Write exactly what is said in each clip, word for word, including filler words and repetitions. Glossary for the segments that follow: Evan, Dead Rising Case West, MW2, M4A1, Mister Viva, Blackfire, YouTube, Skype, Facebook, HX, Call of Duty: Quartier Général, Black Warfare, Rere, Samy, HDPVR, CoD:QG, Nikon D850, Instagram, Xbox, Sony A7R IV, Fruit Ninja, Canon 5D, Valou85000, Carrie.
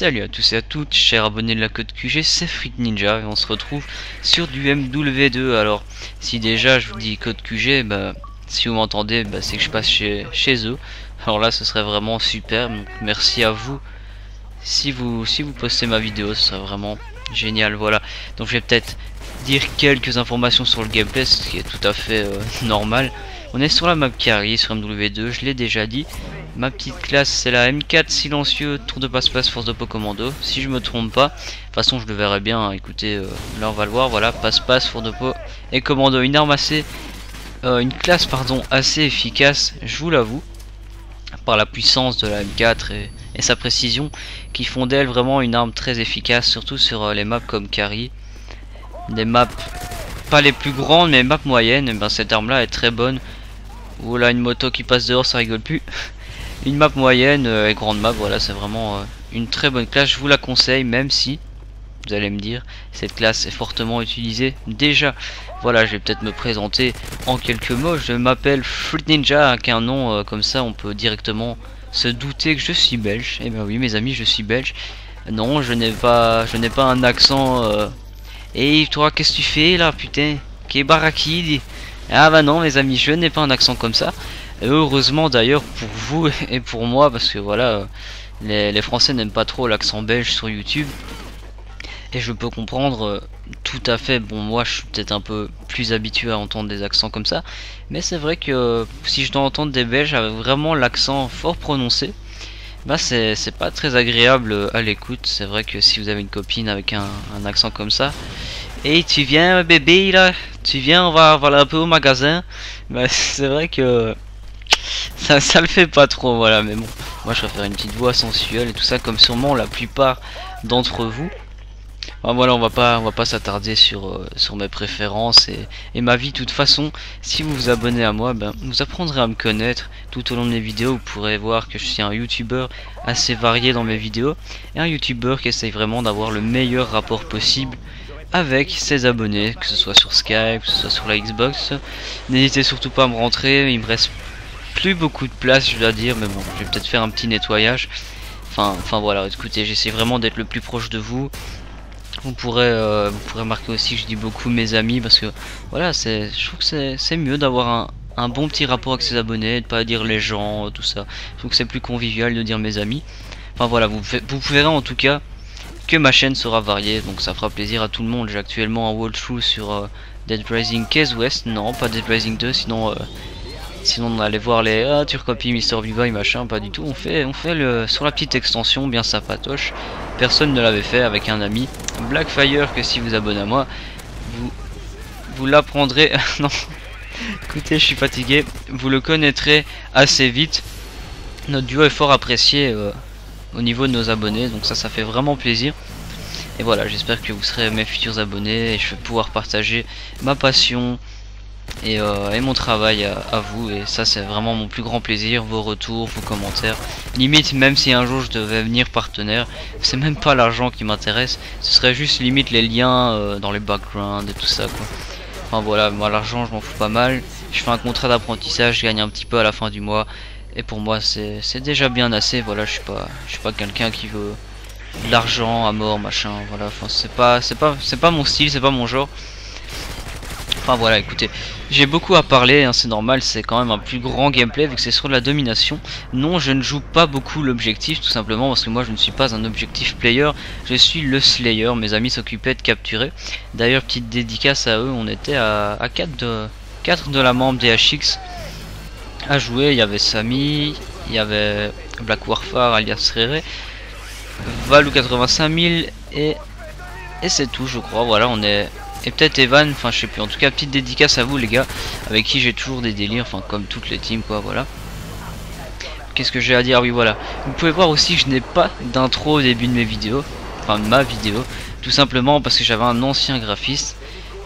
Salut à tous et à toutes, chers abonnés de la CoD:QG, c'est Fruit Ninja et on se retrouve sur du M W deux. Alors, si déjà je vous dis CoD:QG, bah, si vous m'entendez, bah, c'est que je passe chez, chez eux. Alors là, ce serait vraiment super. Donc, merci à vous. Si vous si vous postez ma vidéo, ce serait vraiment génial. Voilà. Donc, je vais peut-être dire quelques informations sur le gameplay, ce qui est tout à fait euh, normal. On est sur la map Carrie, sur M W deux, je l'ai déjà dit. Ma petite classe, c'est la M quatre, silencieux, tour de passe-passe, force de pot commando. Si je me trompe pas, de toute façon je le verrai bien, écoutez, euh, là on va le voir, voilà, passe-passe, force de pot et commando. Une arme assez, euh, une classe pardon, assez efficace, je vous l'avoue, par la puissance de la M quatre et, et sa précision, qui font d'elle vraiment une arme très efficace, surtout sur euh, les maps comme Carrie, des maps pas les plus grandes, mais maps moyennes. Et ben, cette arme là est très bonne. Oh là, une moto qui passe dehors, ça rigole plus. Une map moyenne euh, et grande map, voilà, c'est vraiment euh, une très bonne classe. Je vous la conseille, même si, vous allez me dire, cette classe est fortement utilisée déjà. Voilà, je vais peut-être me présenter en quelques mots. Je m'appelle Fruit Ninja, avec un nom euh, comme ça, on peut directement se douter que je suis belge. Et ben oui, mes amis, je suis belge. Non, je n'ai pas, je n'ai pas un accent. Euh... Et toi, qu'est-ce que tu fais là, putain? Qu'est baraki? Ah bah non, mes amis, je n'ai pas un accent comme ça. Et heureusement d'ailleurs pour vous et pour moi, parce que voilà, les, les Français n'aiment pas trop l'accent belge sur YouTube. Et je peux comprendre euh, tout à fait. Bon, moi je suis peut-être un peu plus habitué à entendre des accents comme ça. Mais c'est vrai que euh, si je dois entendre des Belges avec vraiment l'accent fort prononcé, bah c'est pas très agréable à l'écoute. C'est vrai que si vous avez une copine avec un, un accent comme ça, et hey, tu viens bébé là, tu viens, on va, on va aller un peu au magasin, bah c'est vrai que ça, ça le fait pas trop, voilà. Mais bon, moi je préfère une petite voix sensuelle et tout ça, comme sûrement la plupart d'entre vous. Enfin, voilà, on va pas on va pas s'attarder sur, euh, sur mes préférences et, et ma vie. De toute façon, si vous vous abonnez à moi, ben, vous apprendrez à me connaître tout au long de mes vidéos. Vous pourrez voir que je suis un youtubeur assez varié dans mes vidéos, et un youtubeur qui essaye vraiment d'avoir le meilleur rapport possible avec ses abonnés, que ce soit sur Skype, que ce soit sur la Xbox. N'hésitez surtout pas à me rentrer, il me reste plus beaucoup de place, je dois dire, mais bon, je vais peut-être faire un petit nettoyage. Enfin, enfin voilà, écoutez, j'essaie vraiment d'être le plus proche de vous. Vous pourrez, euh, vous pourrez remarquer aussi que je dis beaucoup mes amis, parce que voilà, c'est, je trouve que c'est mieux d'avoir un, un bon petit rapport avec ses abonnés, de pas dire les gens, tout ça. Je trouve que c'est plus convivial de dire mes amis. Enfin voilà, vous, vous verrez en tout cas que ma chaîne sera variée, donc ça fera plaisir à tout le monde. J'ai actuellement un walkthrough sur euh, Dead Rising Case West, non pas Dead Rising deux, sinon euh, sinon on allait voir les ah tu recopies Mister Viva et machin, pas du tout. On fait on fait le sur la petite extension bien sympatoche, personne ne l'avait fait, avec un ami Blackfire, que si vous abonnez à moi vous vous l'apprendrez. Non, écoutez, je suis fatigué, vous le connaîtrez assez vite. Notre duo est fort apprécié euh, au niveau de nos abonnés, donc ça ça fait vraiment plaisir. Et voilà, j'espère que vous serez mes futurs abonnés et je vais pouvoir partager ma passion et, euh, et mon travail à, à vous, et ça c'est vraiment mon plus grand plaisir, vos retours, vos commentaires. Limite, même si un jour je devais venir partenaire, c'est même pas l'argent qui m'intéresse, ce serait juste limite les liens euh, dans les backgrounds et tout ça quoi. Enfin voilà, moi l'argent je m'en fous pas mal, je fais un contrat d'apprentissage, je gagne un petit peu à la fin du mois. Et pour moi c'est déjà bien assez, voilà, je suis pas je suis pas quelqu'un qui veut de l'argent à mort machin, voilà, enfin c'est pas c'est pas c'est pas mon style, c'est pas mon genre. Enfin voilà, écoutez, j'ai beaucoup à parler, hein, c'est normal, c'est quand même un plus grand gameplay vu que c'est sur de la domination. Non, je ne joue pas beaucoup l'objectif, tout simplement parce que moi je ne suis pas un objectif player, je suis le slayer. Mes amis s'occupaient de capturer, d'ailleurs petite dédicace à eux, on était à, à quatre de la membre des H X à jouer. Il y avait Samy, il y avait Black Warfare alias Rere, Valou quatre-vingt-cinq mille et, et c'est tout je crois, voilà, on est, et peut-être Evan, enfin je sais plus, en tout cas petite dédicace à vous les gars, avec qui j'ai toujours des délires, enfin comme toutes les teams quoi, voilà. Qu'est-ce que j'ai à dire, oui voilà, vous pouvez voir aussi que je n'ai pas d'intro au début de mes vidéos, enfin de ma vidéo, tout simplement parce que j'avais un ancien graphiste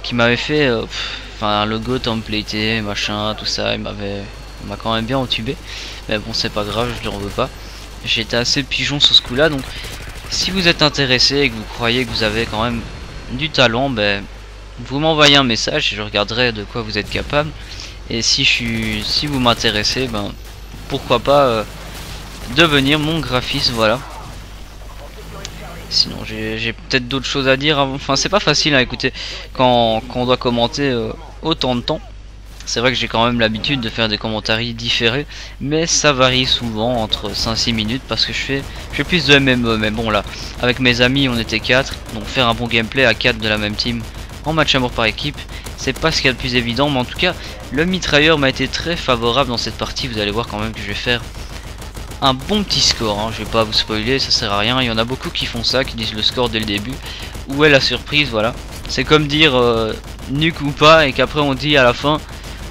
qui m'avait fait, euh, pff, enfin un logo templaté, machin, tout ça, il m'avait... On m'a quand même bien entubé, mais bon c'est pas grave, je ne veux pas. J'étais assez pigeon sur ce coup là, donc si vous êtes intéressé et que vous croyez que vous avez quand même du talent, ben vous m'envoyez un message et je regarderai de quoi vous êtes capable. Et si je suis, si vous m'intéressez, ben pourquoi pas euh, devenir mon graphiste, voilà. Sinon j'ai peut-être d'autres choses à dire. Enfin c'est pas facile à écouter quand, quand on doit commenter euh, autant de temps. C'est vrai que j'ai quand même l'habitude de faire des commentaires différés, mais ça varie souvent entre cinq six minutes parce que je fais, je fais plus de M M E. Mais bon là, avec mes amis on était quatre, donc faire un bon gameplay à quatre de la même team en match amour par équipe, c'est pas ce qu'il y a de plus évident. Mais en tout cas, le mitrailleur m'a été très favorable dans cette partie. Vous allez voir quand même que je vais faire un bon petit score, hein. Je vais pas vous spoiler, ça sert à rien. Il y en a beaucoup qui font ça, qui disent le score dès le début. Où est la surprise? Voilà. C'est comme dire euh, nuque ou pas, et qu'après on dit à la fin,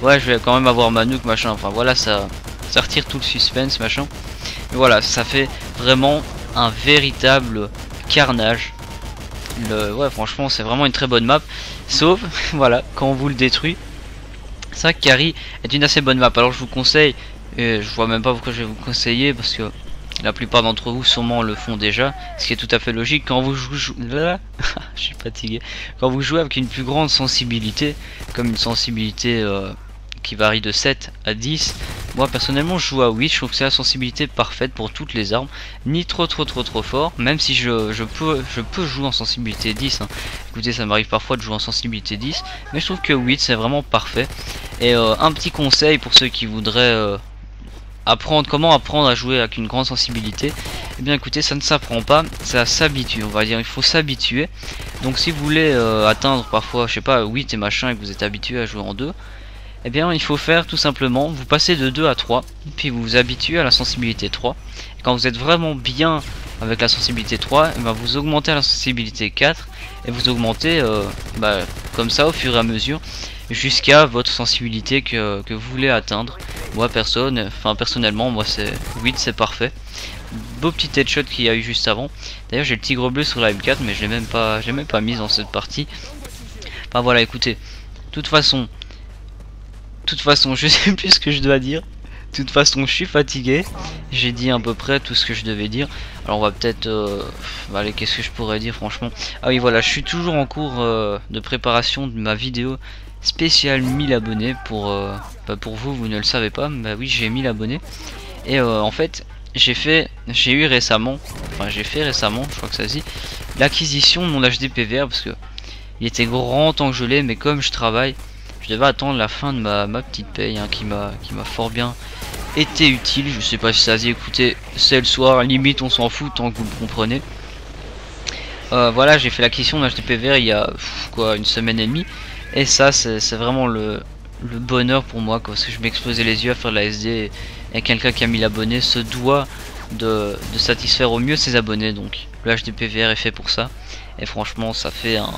ouais, je vais quand même avoir ma nuque, machin. Enfin voilà, ça, ça retire tout le suspense, machin. Et voilà, ça fait vraiment un véritable carnage. Le, ouais, franchement, c'est vraiment une très bonne map. Sauf, voilà, quand on vous le détruit. Ça, Carrie est une assez bonne map. Alors je vous conseille, et je vois même pas pourquoi je vais vous conseiller, parce que la plupart d'entre vous sûrement le font déjà, ce qui est tout à fait logique. Quand vous jouez, je suis fatigué. Quand vous jouez avec une plus grande sensibilité, comme une sensibilité euh, qui varie de sept à dix, moi personnellement je joue à huit, je trouve que c'est la sensibilité parfaite pour toutes les armes, ni trop trop trop trop fort, même si je, je, peux, je peux jouer en sensibilité dix, hein. Écoutez, ça m'arrive parfois de jouer en sensibilité dix, mais je trouve que huit c'est vraiment parfait. Et euh, un petit conseil pour ceux qui voudraient euh, apprendre comment apprendre à jouer avec une grande sensibilité, eh bien écoutez, ça ne s'apprend pas, ça s'habitue, on va dire, il faut s'habituer. Donc si vous voulez euh, atteindre parfois, je sais pas, huit et machin, et que vous êtes habitué à jouer en deux, eh bien il faut faire tout simplement, vous passez de deux à trois, puis vous vous habituez à la sensibilité trois, et quand vous êtes vraiment bien avec la sensibilité trois, eh bien, vous augmentez à la sensibilité quatre, et vous augmentez euh, bah, comme ça au fur et à mesure, jusqu'à votre sensibilité que, que vous voulez atteindre. Moi personne, enfin personnellement, moi c'est huit, c'est parfait. Beau petit headshot qu'il y a eu juste avant. D'ailleurs j'ai le tigre bleu sur la M quatre, mais je l'ai même pas, je l'ai même pas mise dans cette partie. Enfin voilà, écoutez, toute façon, toute façon, je sais plus ce que je dois dire. De toute façon, je suis fatigué. J'ai dit à peu près tout ce que je devais dire. Alors, on va peut-être... Euh, bah, allez, qu'est-ce que je pourrais dire, franchement? Ah oui, voilà, je suis toujours en cours euh, de préparation de ma vidéo spéciale mille abonnés. Pour, euh, bah, pour vous, vous ne le savez pas. Bah oui, j'ai mille abonnés. Et euh, en fait, j'ai fait... J'ai eu récemment... Enfin, j'ai fait récemment, je crois que ça se dit... L'acquisition de mon H D P V R. Parce que il était grand temps que je l'ai, mais comme je travaille... Je devais attendre la fin de ma, ma petite paye, hein, qui m'a qui m'a fort bien été utile. Je sais pas si ça se dit, écoutez, c'est le soir, limite on s'en fout tant que vous le comprenez. Euh, voilà, j'ai fait l'acquisition d'un H D P V R il y a pff, quoi, une semaine et demie. Et ça, c'est vraiment le, le bonheur pour moi, quoi, parce que je m'explosais les yeux à faire de la S D. Et, et quelqu'un qui a mille abonnés se doit de, de satisfaire au mieux ses abonnés. Donc le H D P V R est fait pour ça. Et franchement, ça fait un...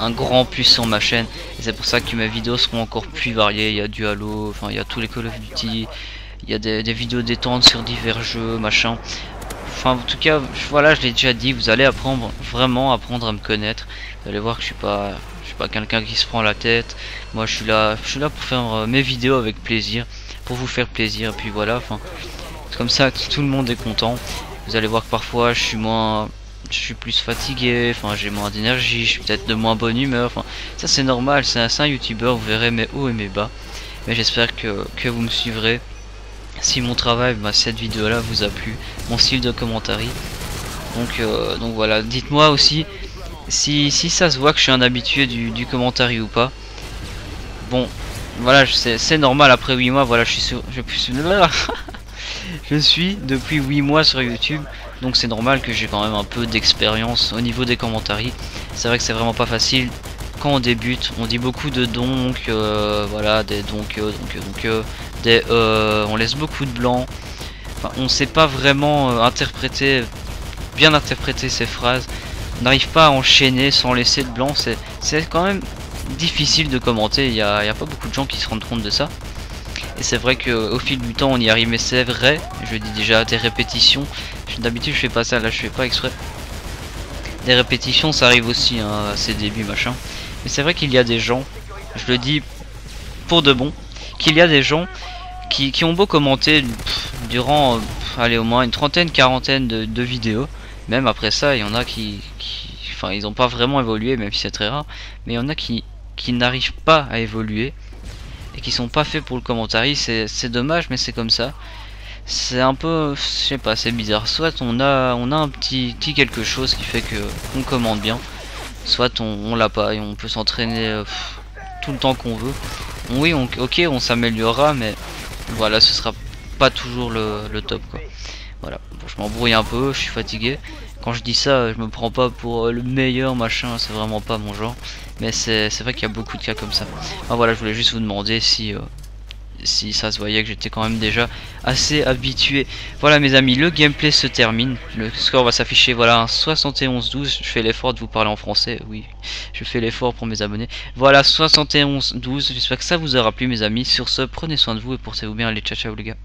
un grand plus sur ma chaîne, et c'est pour ça que mes vidéos seront encore plus variées. Il y a du Halo, enfin il y a tous les Call of Duty, il y a des, des vidéos détentes sur divers jeux, machin. Enfin en tout cas, je, voilà, je l'ai déjà dit, vous allez apprendre, vraiment apprendre à me connaître. Vous allez voir que je suis pas je suis pas quelqu'un qui se prend la tête. Moi je suis là je suis là pour faire mes vidéos avec plaisir, pour vous faire plaisir, et puis voilà, enfin comme ça tout le monde est content. Vous allez voir que parfois je suis moins... Je suis plus fatigué, enfin j'ai moins d'énergie, je suis peut-être de moins bonne humeur, enfin ça c'est normal, c'est un, un youtubeur, vous verrez mes hauts et mes bas. Mais j'espère que, que vous me suivrez. Si mon travail, bah, cette vidéo là vous a plu, mon style de commentaire. Donc, euh, donc voilà, dites-moi aussi si, si ça se voit que je suis un habitué du, du commentaire ou pas. Bon, voilà, c'est normal après huit mois, voilà, je suis sur... Je suis... Je suis depuis huit mois sur YouTube, donc c'est normal que j'ai quand même un peu d'expérience au niveau des commentaires. C'est vrai que c'est vraiment pas facile quand on débute, on dit beaucoup de donc, euh, voilà, des donc, euh, donc, euh, donc, euh, des euh, on laisse beaucoup de blanc. Enfin, on sait pas vraiment euh, interpréter, bien interpréter ces phrases, on n'arrive pas à enchaîner sans laisser de blanc, c'est quand même difficile de commenter, il n'y a, y a pas beaucoup de gens qui se rendent compte de ça. Et c'est vrai qu'au fil du temps on y arrive, mais c'est vrai, je dis déjà, des répétitions, d'habitude je fais pas ça, là je fais pas exprès. Des répétitions ça arrive aussi, hein, à ses débuts machin. Mais c'est vrai qu'il y a des gens, je le dis pour de bon, qu'il y a des gens qui, qui ont beau commenter pff, durant pff, allez, au moins une trentaine, quarantaine de, de vidéos. Même après ça, il y en a qui, qui enfin ils n'ont pas vraiment évolué, même si c'est très rare. Mais il y en a qui, qui n'arrivent pas à évoluer, et qui sont pas faits pour le commentaire. C'est dommage, mais c'est comme ça. c'est un peu, je sais pas, c'est bizarre. Soit on a on a un petit petit quelque chose qui fait que on commande bien, soit on, on l'a pas et on peut s'entraîner euh, tout le temps qu'on veut. Oui, on, ok, on s'améliorera, mais voilà, ce sera pas toujours le, le top, quoi. Voilà, bon, je m'embrouille un peu, je suis fatigué. Quand je dis ça, je me prends pas pour le meilleur machin, c'est vraiment pas mon genre. Mais c'est vrai qu'il y a beaucoup de cas comme ça. Ah, voilà, je voulais juste vous demander si, euh, si ça se voyait que j'étais quand même déjà assez habitué. Voilà mes amis, le gameplay se termine. Le score va s'afficher, voilà, un soixante et onze douze. Je fais l'effort de vous parler en français, oui. Je fais l'effort pour mes abonnés. Voilà, soixante et onze douze. J'espère que ça vous aura plu mes amis. Sur ce, prenez soin de vous et portez-vous bien. Allez, ciao ciao les gars.